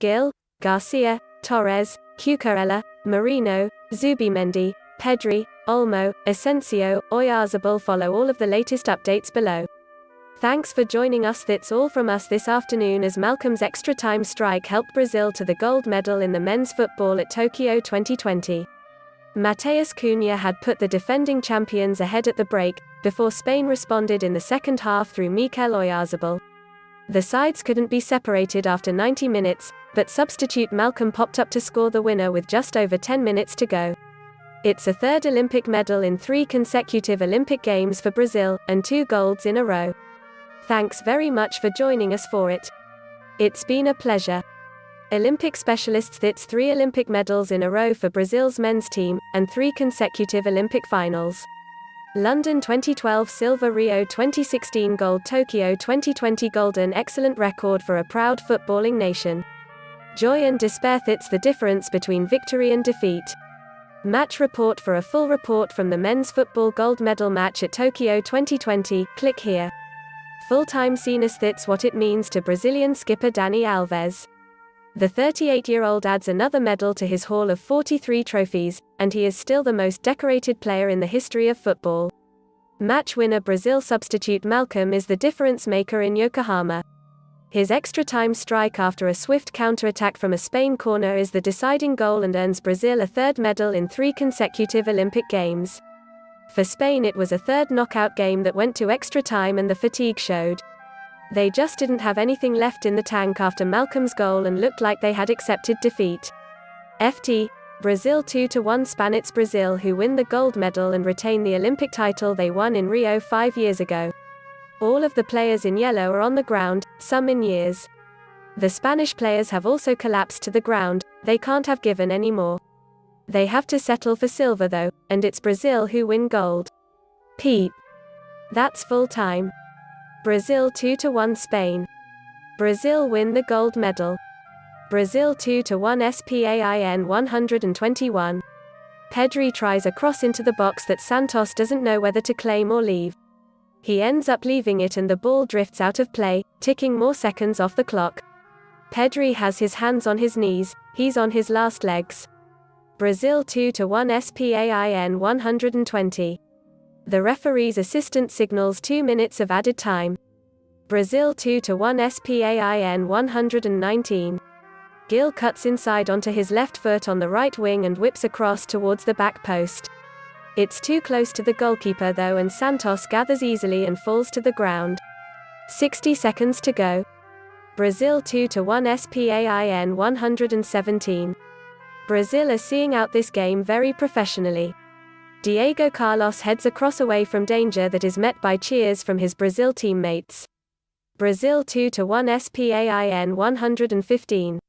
Gil, Garcia, Torres, Cucurella, Marino, Zubimendi, Pedri, Olmo, Asensio, Oyarzabal. Follow all of the latest updates below. Thanks for joining us. That's all from us this afternoon, as Malcolm's extra time strike helped Brazil to the gold medal in the men's football at Tokyo 2020. Matheus Cunha had put the defending champions ahead at the break, before Spain responded in the second half through Mikel Oyarzabal. The sides couldn't be separated after 90 minutes, but substitute Malcolm popped up to score the winner with just over 10 minutes to go. It's a third Olympic medal in 3 consecutive Olympic Games for Brazil, and 2 golds in a row. Thanks very much for joining us for it. It's been a pleasure. Olympic specialists. That's 3 Olympic medals in a row for Brazil's men's team, and 3 consecutive Olympic finals. London 2012 silver, Rio 2016 gold, Tokyo 2020 gold. An excellent record for a proud footballing nation. Joy and despair. That's the difference between victory and defeat. Match report. For a full report from the men's football gold medal match at Tokyo 2020, click here. Full-time scenes. That's what it means to Brazilian skipper Dani Alves. The 38-year-old adds another medal to his haul of 43 trophies, and he is still the most decorated player in the history of football. Match winner. Brazil substitute Malcolm is the difference maker in Yokohama. His extra time strike after a swift counter-attack from a Spain corner is the deciding goal and earns Brazil a third medal in 3 consecutive Olympic Games. For Spain, it was a third knockout game that went to extra time, and the fatigue showed. They just didn't have anything left in the tank after Malcolm's goal and looked like they had accepted defeat. FT, Brazil 2-1 Spain. It's Brazil who win the gold medal and retain the Olympic title they won in Rio 5 years ago. All of the players in yellow are on the ground, some in years. The Spanish players have also collapsed to the ground, they can't have given any more. They have to settle for silver though, and it's Brazil who win gold. Peep. That's full time. Brazil 2-1 Spain. Brazil win the gold medal. Brazil 2-1 Spain 121. Pedri tries a cross into the box that Santos doesn't know whether to claim or leave. He ends up leaving it and the ball drifts out of play, ticking more seconds off the clock. Pedri has his hands on his knees, he's on his last legs. Brazil 2-1 Spain 120. The referee's assistant signals 2 minutes of added time. Brazil 2-1 Spain 119. Gil cuts inside onto his left foot on the right wing and whips across towards the back post. It's too close to the goalkeeper though, and Santos gathers easily and falls to the ground. 60 seconds to go. Brazil 2-1 Spain 117. Brazil are seeing out this game very professionally. Diego Carlos heads a cross away from danger that is met by cheers from his Brazil teammates. Brazil 2-1 Spain 115.